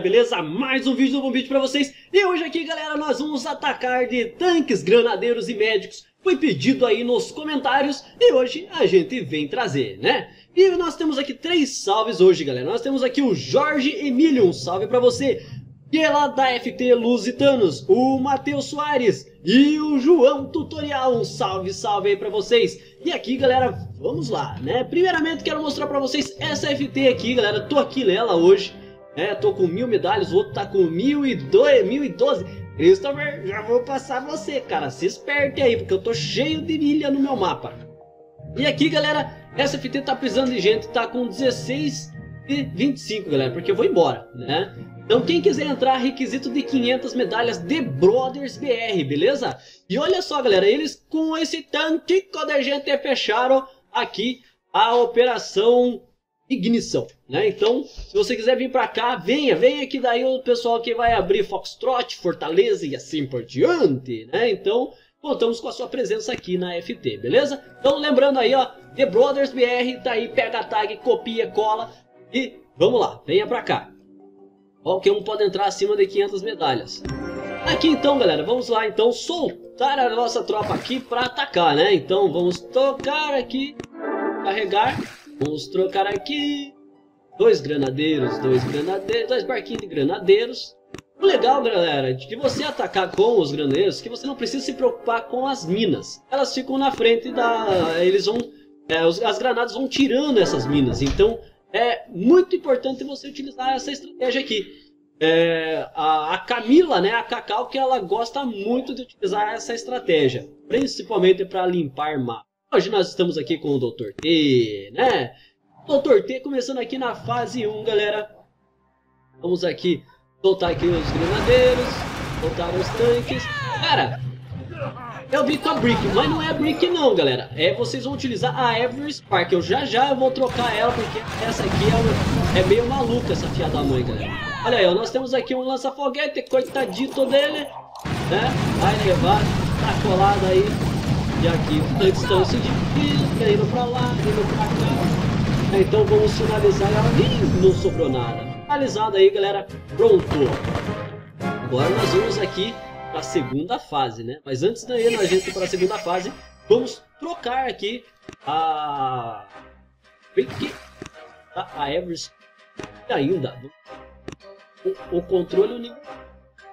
beleza? Mais um vídeo do Bom Beach pra vocês. E hoje aqui, galera, nós vamos atacar de tanques, granadeiros e médicos. Foi pedido aí nos comentários e hoje a gente vem trazer, né? E nós temos aqui três salves hoje, galera. Nós temos aqui o Jorge Emílio, um salve pra você. Pela da FT Lusitanos, o Matheus Soares e o João Tutorial, um salve aí pra vocês. E aqui, galera, vamos lá, né? Primeiramente quero mostrar pra vocês essa FT aqui, galera. Tô aqui nela hoje, é, tô com 1000 medalhas, o outro tá com 1012. Christopher, já vou passar você, cara, se esperte aí, porque eu tô cheio de milha no meu mapa. E aqui, galera, essa FT tá precisando de gente, tá com 16 e 25, galera, porque eu vou embora, né? Então quem quiser entrar, requisito de 500 medalhas de Brothers BR, beleza? E olha só, galera, eles com esse tanque quando a gente fecharam aqui a Operação Ignição, né? Então, se você quiser vir pra cá, venha que daí o pessoal que vai abrir Foxtrot, Fortaleza e assim por diante, né? Então, contamos com a sua presença aqui na FT, beleza? Então, lembrando aí, ó, The Brothers BR, tá aí, pega a tag, copia, cola e vamos lá, venha pra cá. Qualquer um pode entrar acima de 500 medalhas. Aqui então, galera, vamos lá então soltar a nossa tropa aqui para atacar, né? Então vamos tocar aqui, carregar, vamos trocar aqui. Dois barquinhos de granadeiros. O legal, galera, de que você atacar com os granadeiros, que você não precisa se preocupar com as minas. Elas ficam na frente da... eles vão... as granadas vão tirando essas minas, então... é muito importante você utilizar essa estratégia aqui. A Camila, né, a Cacau, que ela gosta muito de utilizar essa estratégia, principalmente para limpar mapa. Hoje nós estamos aqui com o Dr. T, né? Dr. T começando aqui na fase 1, galera. Vamos aqui soltar aqui os granadeiros, soltar os tanques. Cara, eu vi com a Brick, mas não é a Brick não, galera. É, vocês vão utilizar a Everspark. Eu já vou trocar ela, porque essa aqui é meio maluca, essa filha da mãe, galera. Olha aí, ó, nós temos aqui um lança-foguete, coitadito dele, né? Vai levar, tá colado aí. E aqui os tanques estão se dividindo, indo pra lá, indo pra cá. Então vamos finalizar ela. Ih, não sobrou nada. Finalizado aí, galera. Pronto. Agora nós vamos aqui para a segunda fase, né? Mas antes da gente ir para a segunda fase, vamos trocar aqui a Brick, a Everest e ainda o controle universal.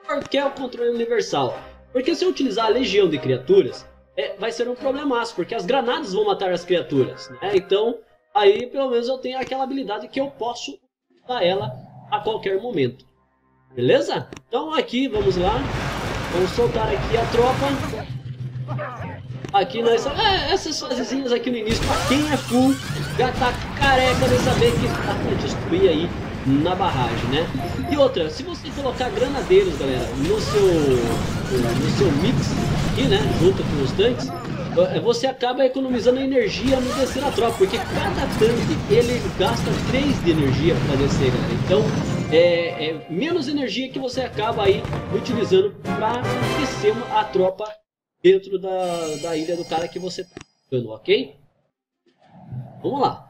Por que o controle universal? Porque se eu utilizar a legião de criaturas, vai ser um problemaço, porque as granadas vão matar as criaturas, né? Então, aí pelo menos eu tenho aquela habilidade que eu posso usar ela a qualquer momento. Beleza? Então aqui, vamos lá. Vamos soltar aqui a tropa. Aqui nós... essas fasezinhas aqui no início, pra quem é full, já tá careca de saber que tá pra destruir aí na barragem, né? E outra, se você colocar granadeiros, galera, no seu mix aqui, né, junto com os tanques, você acaba economizando energia no descer a tropa, porque cada tanque, ele gasta 3 de energia pra descer, galera. Então... é menos energia que você acaba aí utilizando para descer a tropa dentro da ilha do cara que você tá jogando, ok? Vamos lá.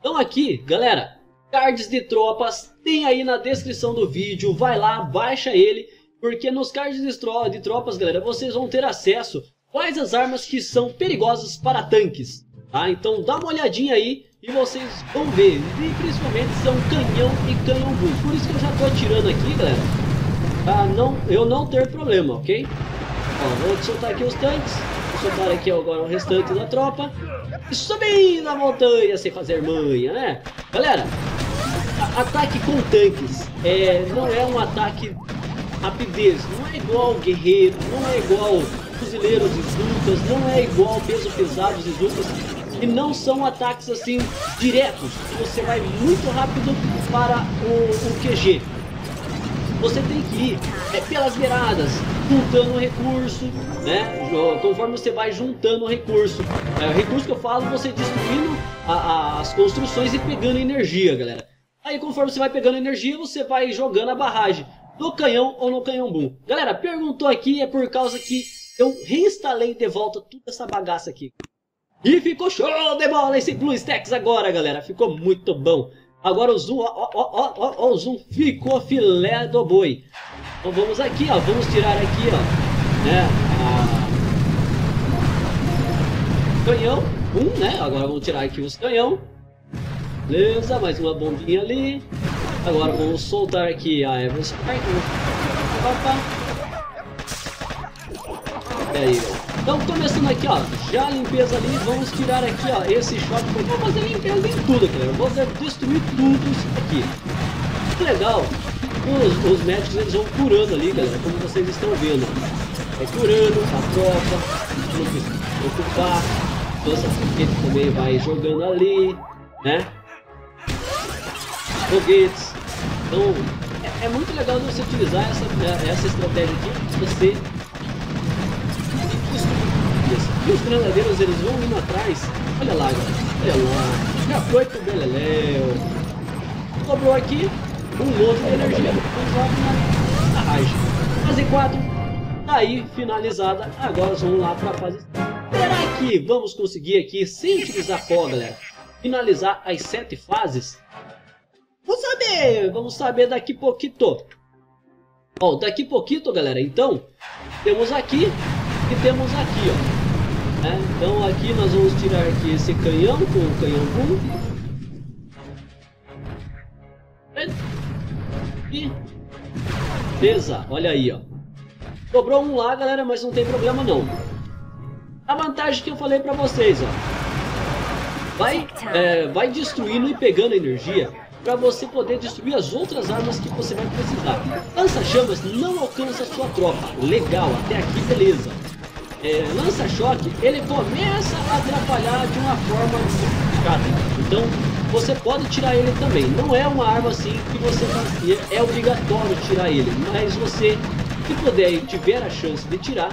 Então aqui, galera, cards de tropas tem aí na descrição do vídeo. Vai lá, baixa ele, porque nos cards de tropas, galera, vocês vão ter acesso quais as armas que são perigosas para tanques, tá? Então dá uma olhadinha aí e vocês vão ver, e principalmente são canhão e canhão boost. Por isso que eu já tô atirando aqui, galera, pra eu não ter problema, ok? Ó, vou soltar aqui os tanques, vou soltar aqui agora o restante da tropa. E subir na montanha sem fazer manha, né? Galera, ataque com tanques não é um ataque rapidez, não é igual guerreiro, não é igual fuzileiros e zucas, não é igual peso pesado e zucas. E não são ataques assim diretos, você vai muito rápido para o QG. Você tem que ir pelas beiradas, juntando o recurso, né? Conforme você vai juntando o recurso. O recurso que eu falo, você destruindo as construções e pegando energia, galera. Aí conforme você vai pegando energia, você vai jogando a barragem, no canhão ou no canhão boom. Galera, perguntou aqui, é por causa que eu reinstalei de volta toda essa bagaça aqui. E ficou show de bola esse Blue Stacks agora, galera. Ficou muito bom. Agora o zoom, ó, o zoom ficou filé do boi. Então vamos aqui, ó, vamos tirar aqui, ó, né, canhão, né, agora vamos tirar aqui os canhão, beleza, mais uma bombinha ali, agora vamos soltar aqui a Everspark, e aí, ó. Então começando aqui, ó, já a limpeza ali, vamos tirar aqui, ó, esse choque, eu vou fazer limpeza em tudo, galera, eu vou destruir tudo isso aqui, legal. Os médicos eles vão curando ali, galera, como vocês estão vendo. Vai curando a tropa, não precisa se preocupar. Dança foguete também vai jogando ali, né? Foguetes. Então, é muito legal você utilizar essa estratégia aqui, de você... E os granadeiros, eles vão indo atrás. Olha lá, galera. Olha lá. Já foi pro beleléu. Sobrou aqui. Um outro de energia, a raiz. Fase 4, aí finalizada. Agora vamos lá para a fase 5. Será que vamos conseguir aqui, sem utilizar pó, galera, finalizar as 7 fases? Vamos saber daqui pouquito. Ó, daqui pouquito, galera, então, temos aqui e temos aqui, ó. É, então aqui nós vamos tirar aqui esse canhão com o canhão 1. E beleza, olha aí, ó. Sobrou um lá, galera, mas não tem problema não. A vantagem que eu falei pra vocês, ó, vai destruindo e pegando energia pra você poder destruir as outras armas que você vai precisar. Lança-chamas não alcança a sua tropa. Legal, até aqui beleza. Lança-choque, ele começa a atrapalhar de uma forma complicada. Então você pode tirar ele também, não é uma arma assim que você fazia, é obrigatório tirar ele, mas você, se puder e tiver a chance de tirar,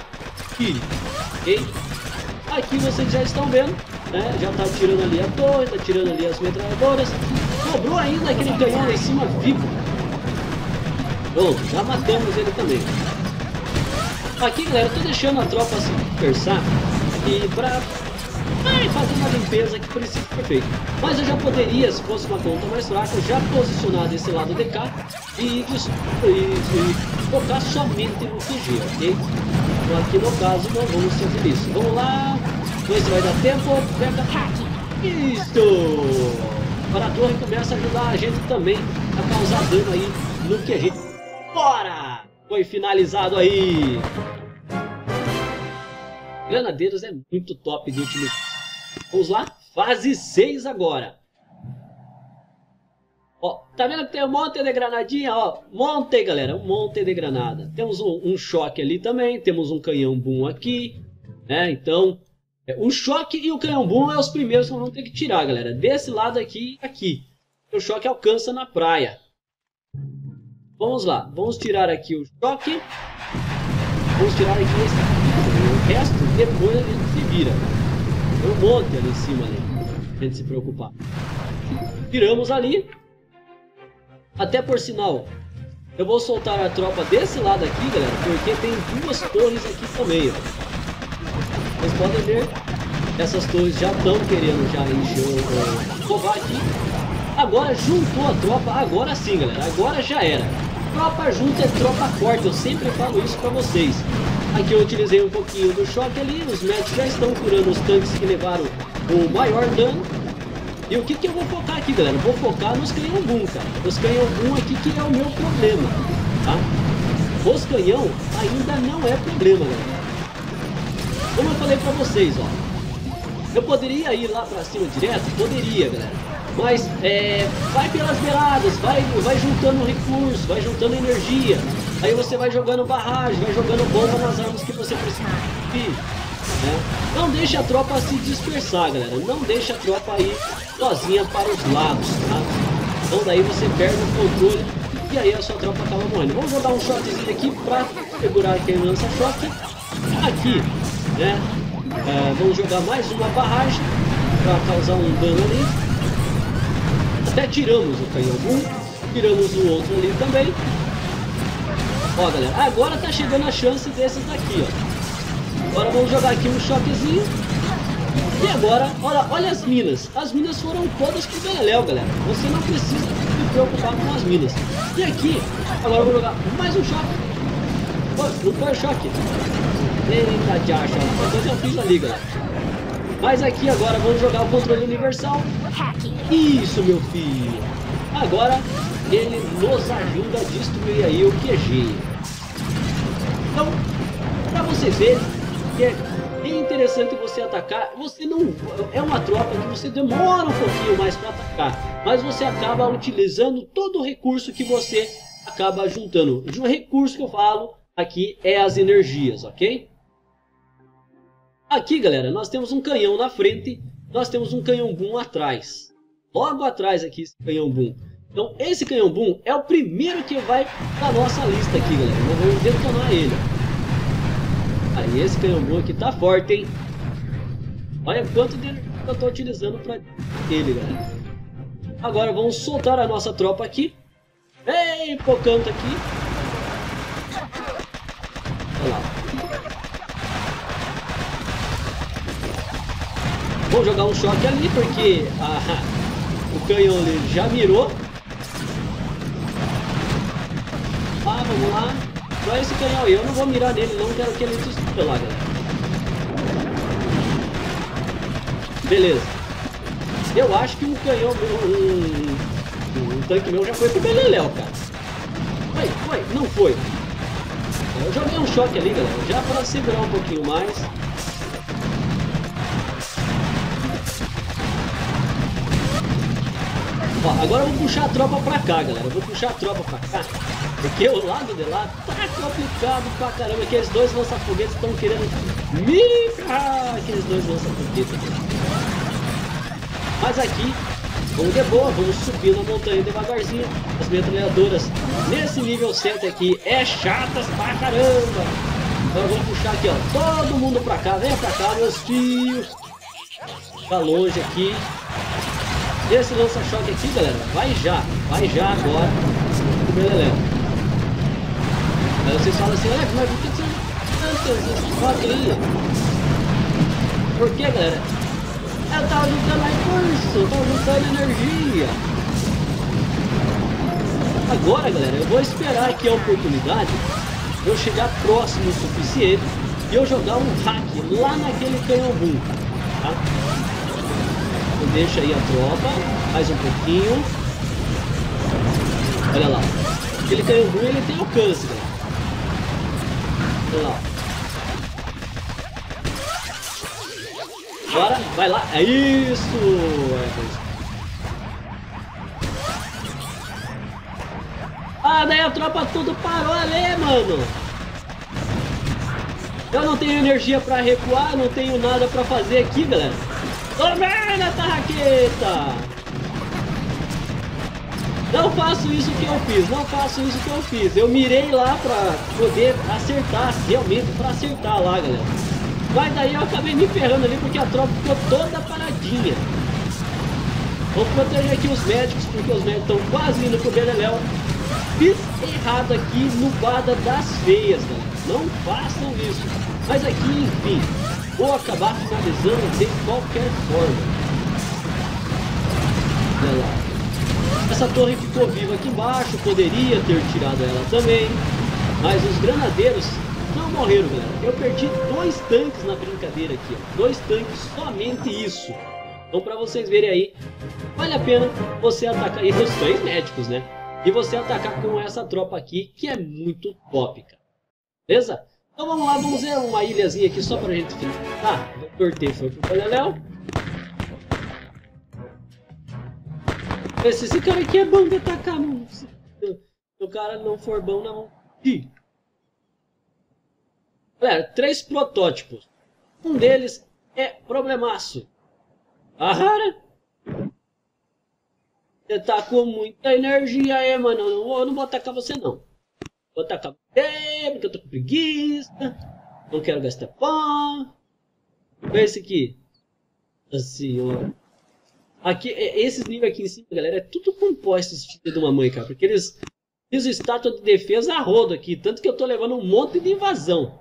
tire, ok? Aqui vocês já estão vendo, né? Já tá tirando ali a torre, tá tirando ali as metralhadoras, sobrou ainda aquele canhão lá em cima vivo. Pronto, já matamos ele também. Aqui, galera, eu tô deixando a tropa se dispersar e pra... fazer uma limpeza que precisa ser feita. Mas eu já poderia, se fosse uma conta mais fraca, já posicionar desse lado de cá e focar somente no QG, ok? Então aqui no caso não vamos fazer isso. Vamos lá, ver se vai dar tempo. Pega. Isso! Para a torre começa a ajudar a gente também a causar dano aí no QG. Bora! Foi finalizado aí! Granadeiros é muito top de utilizar. Vamos lá, fase 6 agora. Ó, tá vendo que tem um monte de granadinha? Ó, monte, galera, um monte de granada. Temos um choque ali também, temos um canhão boom aqui, né? Então, o choque e o canhão boom é os primeiros que vão ter que tirar, galera. Desse lado aqui e aqui. O choque alcança na praia. Vamos lá, vamos tirar aqui o choque. Vamos tirar aqui esse. O resto, depois a gente se vira. Tem um monte ali em cima, ali, pra gente se preocupar. Viramos ali. Até por sinal, eu vou soltar a tropa desse lado aqui, galera, porque tem 2 torres aqui também, ó. Vocês podem ver, essas torres já estão querendo já encher o covar aqui. Agora juntou a tropa, agora sim, galera, agora já era. Tropa junta é tropa forte, eu sempre falo isso pra vocês. Aqui eu utilizei um pouquinho do choque ali, os médicos já estão curando os tanques que levaram o maior dano. E o que que eu vou focar aqui, galera? Vou focar nos canhão boom, cara. Os canhão boom aqui que é o meu problema, tá? Os canhão ainda não é problema, galera. Como eu falei pra vocês, ó. Eu poderia ir lá pra cima direto? Poderia, galera. Mas, vai pelas beiradas, vai juntando recurso, vai juntando energia. Aí você vai jogando barragem, vai jogando bomba nas armas que você precisa, né? Não deixa a tropa se dispersar, galera. Não deixa a tropa ir sozinha para os lados, tá? Então daí você perde o controle e aí a sua tropa acaba morrendo. Vamos jogar um shotzinho aqui para segurar aquele lança-choque. Aqui, né? Vamos jogar mais uma barragem para causar um dano ali. Até tiramos o canhão 1, tiramos o outro ali também. Ó, galera, agora tá chegando a chance desses daqui, ó. Agora vamos jogar aqui um choquezinho. E agora, olha as milhas. As milhas foram todas pro Beleléu, galera. Você não precisa se preocupar com as milhas. E aqui, agora eu vou jogar mais um choque. O Power Shock. Eita, de acha. Eu fiz ali, galera. Mas aqui agora vamos jogar o controle universal. Isso, meu filho. Agora ele nos ajuda a destruir aí o QG. Então, pra você ver que é bem interessante você atacar. Você não... É uma tropa que você demora um pouquinho mais para atacar. Mas você acaba utilizando todo o recurso que você acaba juntando. De um recurso que eu falo... Aqui é as energias, ok? Aqui, galera, nós temos um canhão na frente. Nós temos um canhão boom atrás. Logo atrás aqui, esse canhão boom. Então, esse canhão boom é o primeiro que vai da nossa lista aqui, galera. Nós vamos detonar ele. Aí, esse canhão boom aqui tá forte, hein? Olha quanto de energia eu tô utilizando pra ele, galera. Agora, vamos soltar a nossa tropa aqui. Bem pro canto aqui. Vou jogar um choque ali porque o canhão ali já mirou. Ah, vamos lá. Só esse canhão aí. Eu não vou mirar nele, não quero que ele destrua lá, galera. Beleza. Eu acho que um canhão, um tanque meu já foi pro Beleléu, cara. Foi, não foi. Eu joguei um choque ali, galera, já para segurar um pouquinho mais. Ó, agora eu vou puxar a tropa para cá, galera. Eu vou puxar a tropa para cá, porque o lado de lá tá complicado pra caramba. Aqueles dois lança-foguetes estão querendo me ferrar. Aqueles dois lança-foguetes. Mas aqui, vamos de boa, vamos subindo a montanha devagarzinho. As metralhadoras nesse nível 7 aqui é chatas pra caramba. Agora vamos puxar aqui, ó, todo mundo pra cá, vem pra cá, meus filhos. Tá longe aqui. Esse lança-choque aqui, galera, vai já agora. Aí vocês falam assim, mas por que você não tantas choque? Por que, galera? Eu tava juntando recurso, eu tava juntando energia. Agora, galera, eu vou esperar aqui a oportunidade de eu chegar próximo o suficiente e eu jogar um hack lá naquele canhão boom, tá? Eu deixo aí a tropa, mais um pouquinho. Olha lá, aquele canhão boom ele tem alcance, galera. Olha lá. Agora, vai lá, é isso! Ah, daí a tropa tudo parou ali, mano! Eu não tenho energia pra recuar, não tenho nada pra fazer aqui, galera! Toma nessa raqueta! Não faço isso que eu fiz, não faço isso que eu fiz! Eu mirei lá pra poder acertar, realmente pra acertar lá, galera! Mas daí eu acabei me ferrando ali porque a tropa ficou toda paradinha. Vou proteger aqui os médicos, porque os médicos estão quase indo pro Beleléu. Fiz errado aqui no Bada das Feias, galera. Não façam isso. Mas aqui, enfim, vou acabar finalizando de qualquer forma. Olha lá. Essa torre ficou viva aqui embaixo, poderia ter tirado ela também. Mas os granadeiros... não morreram, galera. Eu perdi 2 tanques na brincadeira aqui, ó. 2 tanques, somente isso. Então, pra vocês verem aí, vale a pena você atacar... E os 3 médicos, né? E você atacar com essa tropa aqui, que é muito top, cara. Beleza? Então, vamos lá. Vamos ver uma ilhazinha aqui, só pra gente finalizar. Tá, o Dr. T foi pro Beleléu. Esse cara aqui é bom de atacar, mano. Se o cara não for bom, não. Ih! Galera, 3 protótipos. Um deles é problemaço. A rara. Você tá com muita energia aí, mano. Eu não vou atacar você, não. Vou atacar você, porque eu tô com preguiça. Não quero gastar pó. Olha esse aqui. Assim, ó. Aqui, esses níveis aqui em cima, galera, é tudo composto de uma mãe, cara. Porque eles fiz estátua de defesa a rodo aqui. Tanto que eu tô levando um monte de invasão.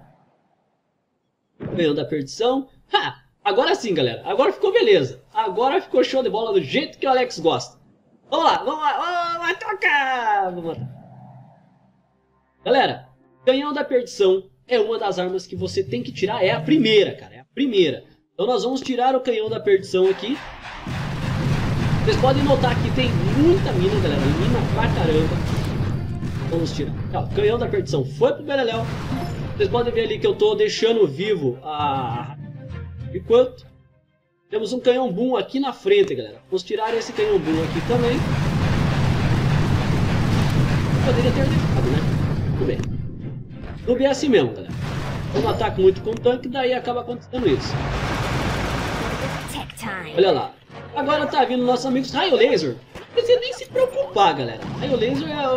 Canhão da perdição. Agora sim, galera. Agora ficou beleza. Agora ficou show de bola do jeito que o Alex gosta. Vamos lá, vamos lá. Vai tocar! Vou matar. Galera, canhão da perdição é uma das armas que você tem que tirar. É a primeira, cara. É a primeira. Então nós vamos tirar o canhão da perdição aqui. Vocês podem notar que tem muita mina, galera. Mina pra caramba. Vamos tirar. Tá, o canhão da perdição foi pro Beleléu. Vocês podem ver ali que eu tô deixando vivo a... Enquanto temos um canhão boom aqui na frente, galera. Vamos tirar esse canhão boom aqui também. Poderia ter deixado, né? Tudo bem. Noob é assim mesmo, galera. Eu não ataco muito com o tanque, daí acaba acontecendo isso. Olha lá. Agora tá vindo nossos amigos raio laser. Não precisa nem se preocupar, galera. Raio laser é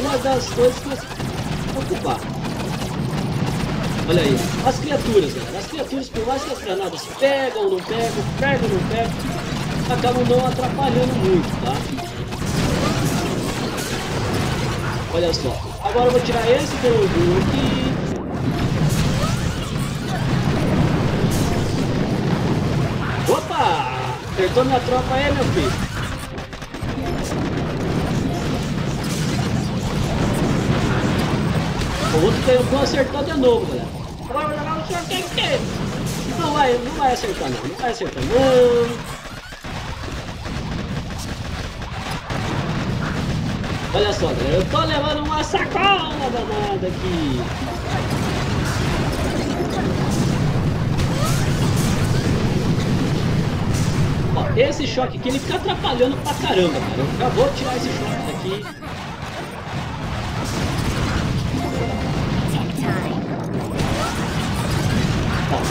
uma das coisas que você tem que preocupar. Olha aí, as criaturas, galera. As criaturas, por mais que as granadas pegam ou não pegam, pegam ou não pegam, acabam não atrapalhando muito, tá? Olha só. Agora eu vou tirar esse canhão aqui. Opa! Acertou minha tropa aí, meu filho. O outro canhão bom acertou de novo, galera. Não vai acertar não, não vai acertar não. Olha só, galera, eu tô levando uma sacola danada aqui. Ó, esse choque aqui, ele fica atrapalhando pra caramba, cara. Eu já vou tirar esse choque daqui.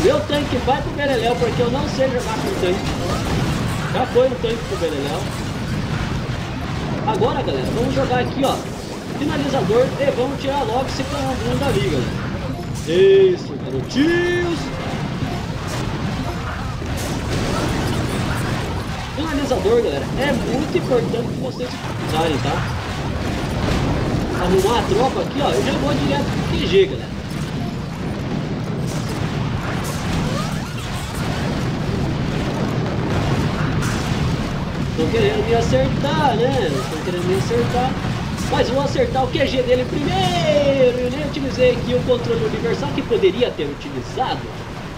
Meu tanque vai pro Beleléu, porque eu não sei jogar com o tanque. Já foi o tanque pro Beleléu. Agora, galera, vamos jogar aqui, ó. Finalizador e vamos tirar logo esse canhão da liga, galera. Isso, garotinhos. Finalizador, galera, é muito importante que vocês usarem, tá? Arrumar a tropa aqui, ó. Eu já vou direto pro QG, galera. Estão querendo me acertar, né? Estão querendo me acertar. Mas vou acertar o QG dele primeiro. Eu nem utilizei aqui o controle universal que poderia ter utilizado.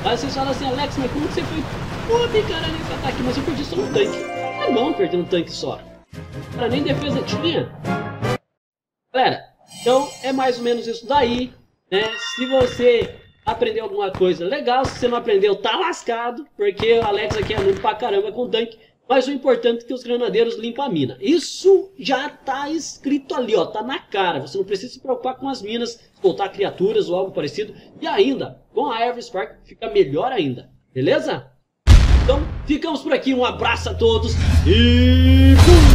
Aí vocês falam assim, Alex, mas como você foi pobre, cara, nesse ataque? Mas eu perdi só um tanque. É bom perder um tanque só. Cara, nem defesa tinha. Galera, então é mais ou menos isso daí, né? Se você aprendeu alguma coisa legal, se você não aprendeu, tá lascado. Porque o Alex aqui é noob pra caramba com tanque. Mas o importante é que os granadeiros limpam a mina. Isso já tá escrito ali, ó, tá na cara. Você não precisa se preocupar com as minas, soltar criaturas ou algo parecido. E ainda, com a Everspark fica melhor ainda, beleza? Então, ficamos por aqui. Um abraço a todos e...